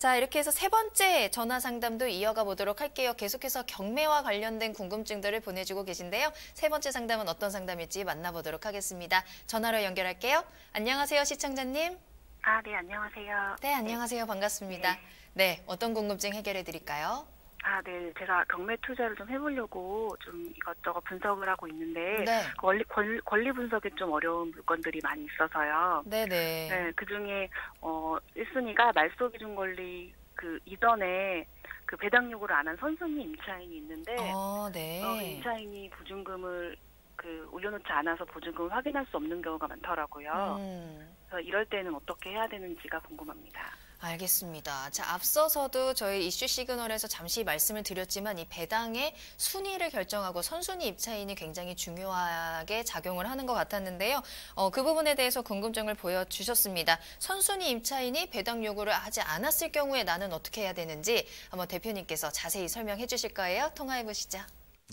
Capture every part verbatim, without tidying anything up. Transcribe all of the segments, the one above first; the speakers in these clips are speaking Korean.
자, 이렇게 해서 세 번째 전화 상담도 이어가 보도록 할게요. 계속해서 경매와 관련된 궁금증들을 보내주고 계신데요. 세 번째 상담은 어떤 상담일지 만나보도록 하겠습니다. 전화로 연결할게요. 안녕하세요, 시청자님. 아, 네, 안녕하세요. 네, 안녕하세요. 네. 반갑습니다. 네. 네, 어떤 궁금증 해결해 드릴까요? 아, 네. 제가 경매 투자를 좀 해보려고 좀 이것저것 분석을 하고 있는데, 네. 권리, 권, 권리 분석이 좀 어려운 물건들이 많이 있어서요. 네네. 네, 그 중에, 어, 일 순위가 말소 기준 권리, 그 이전에 그 배당 요구를 안 한 선순위 임차인이 있는데, 어, 네. 어, 임차인이 보증금을 그 올려놓지 않아서 보증금을 확인할 수 없는 경우가 많더라고요. 음. 그래서 이럴 때는 어떻게 해야 되는지가 궁금합니다. 알겠습니다. 자, 앞서서도 저희 이슈 시그널에서 잠시 말씀을 드렸지만 이 배당의 순위를 결정하고 선순위 입차인이 굉장히 중요하게 작용을 하는 것 같았는데요. 어, 그 부분에 대해서 궁금증을 보여주셨습니다. 선순위 입차인이 배당 요구를 하지 않았을 경우에 나는 어떻게 해야 되는지 한번 대표님께서 자세히 설명해 주실 거예요. 통화해 보시죠.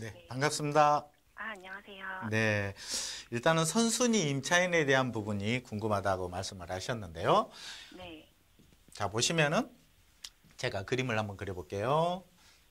네, 반갑습니다. 아, 안녕하세요. 네, 일단은 선순위 임차인에 대한 부분이 궁금하다고 말씀을 하셨는데요. 네. 자, 보시면은 제가 그림을 한번 그려볼게요.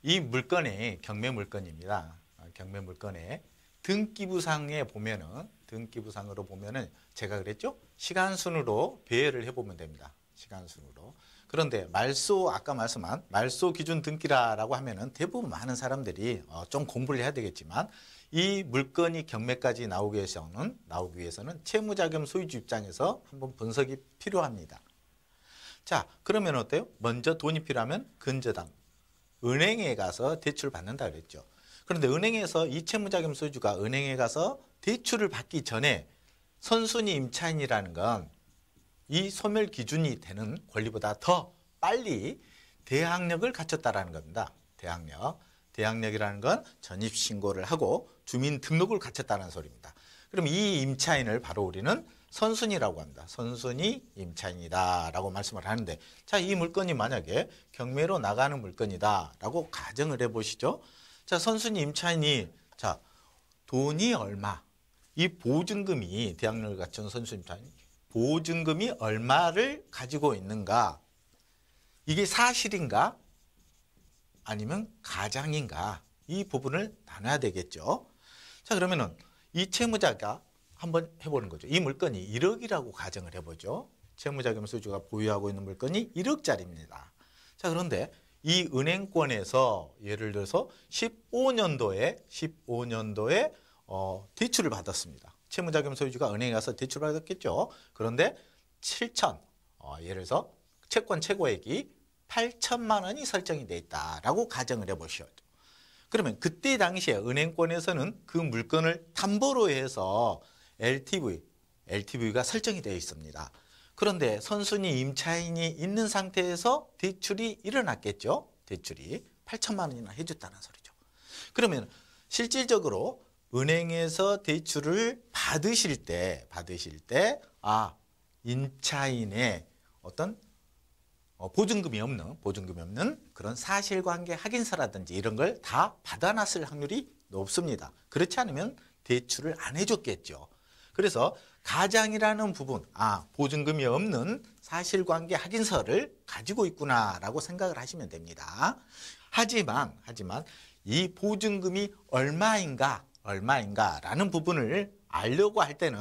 이 물건이 경매 물건입니다. 경매 물건에 등기부상에 보면은, 등기부상으로 보면은 제가 그랬죠? 시간순으로 배열을 해보면 됩니다. 시간순으로. 그런데 말소, 아까 말씀한 말소 기준 등기라고 하면은 대부분 많은 사람들이 어, 좀 공부를 해야 되겠지만 이 물건이 경매까지 나오기 위해서는, 나오기 위해서는 채무자겸 소유주 입장에서 한번 분석이 필요합니다. 자, 그러면 어때요? 먼저 돈이 필요하면 근저당, 은행에 가서 대출을 받는다 그랬죠. 그런데 은행에서 이 채무자 겸 소유주가 은행에 가서 대출을 받기 전에 선순위 임차인이라는 건 이 소멸 기준이 되는 권리보다 더 빨리 대항력을 갖췄다라는 겁니다. 대항력. 대항력이라는 건 전입신고를 하고 주민등록을 갖췄다는 소리입니다. 그럼 이 임차인을 바로 우리는 선순위라고 합니다. 선순위 임차인이다라고 말씀을 하는데, 자, 이 물건이 만약에 경매로 나가는 물건이다라고 가정을 해보시죠. 자, 선순위 임차인이, 자, 돈이 얼마, 이 보증금이, 대항력을 갖춘 선순위 임차인 보증금이 얼마를 가지고 있는가, 이게 사실인가 아니면 가장인가, 이 부분을 나눠야 되겠죠. 자, 그러면은 이 채무자가 한번 해보는 거죠. 이 물건이 일억이라고 가정을 해보죠. 채무자 겸 소유주가 보유하고 있는 물건이 일억짜리입니다. 자, 그런데 이 은행권에서 예를 들어서 십오 년도에 십오 년도에 어, 대출을 받았습니다. 채무자 겸 소유주가 은행에 가서 대출을 받았겠죠. 그런데 칠천, 어, 예를 들어서 채권 최고액이 팔천만 원이 설정이 돼 있다라고 가정을 해보시죠. 그러면 그때 당시에 은행권에서는 그 물건을 담보로 해서 엘티브이, 엘티브이가 설정이 되어 있습니다. 그런데 선순위 임차인이 있는 상태에서 대출이 일어났겠죠. 대출이 팔천만 원이나 해줬다는 소리죠. 그러면 실질적으로 은행에서 대출을 받으실 때, 받으실 때, 아, 임차인의 어떤 보증금이 없는, 보증금이 없는 그런 사실관계 확인서라든지 이런 걸 다 받아놨을 확률이 높습니다. 그렇지 않으면 대출을 안 해줬겠죠. 그래서 가장이라는 부분, 아, 보증금이 없는 사실관계 확인서를 가지고 있구나라고 생각을 하시면 됩니다. 하지만, 하지만 이 보증금이 얼마인가, 얼마인가라는 부분을 알려고 할 때는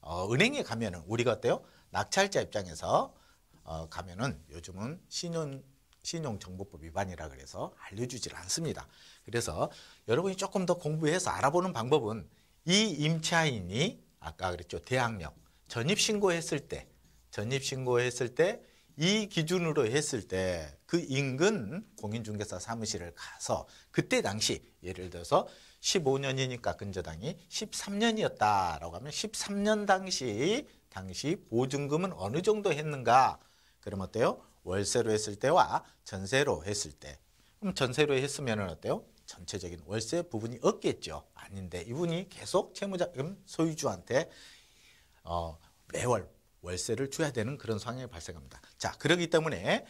어, 은행에 가면은 우리가 어때요? 낙찰자 입장에서 어, 가면은 요즘은 신용, 신용정보법 위반이라 그래서 알려주질 않습니다. 그래서 여러분이 조금 더 공부해서 알아보는 방법은 이 임차인이, 아까 그랬죠, 대항력, 전입신고했을 때, 전입신고했을 때 이 기준으로 했을 때 그 인근 공인중개사 사무실을 가서 그때 당시 예를 들어서 십오 년이니까 근저당이 십삼 년이었다라고 하면 십삼 년 당시 당시 보증금은 어느 정도 했는가? 그럼 어때요? 월세로 했을 때와 전세로 했을 때. 그럼 전세로 했으면 어때요? 전체적인 월세 부분이 없겠죠. 아닌데 이분이 계속 채무자 소유주한테 어, 매월 월세를 줘야 되는 그런 상황이 발생합니다. 자, 그렇기 때문에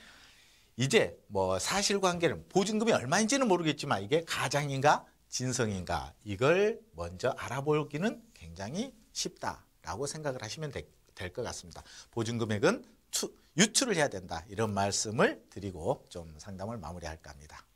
이제 뭐 사실관계는 보증금이 얼마인지는 모르겠지만 이게 가장인가 진성인가 이걸 먼저 알아보기는 굉장히 쉽다. 라고 생각을 하시면 될 것 같습니다. 보증금액은 유출을 해야 된다, 이런 말씀을 드리고 좀 상담을 마무리할까 합니다.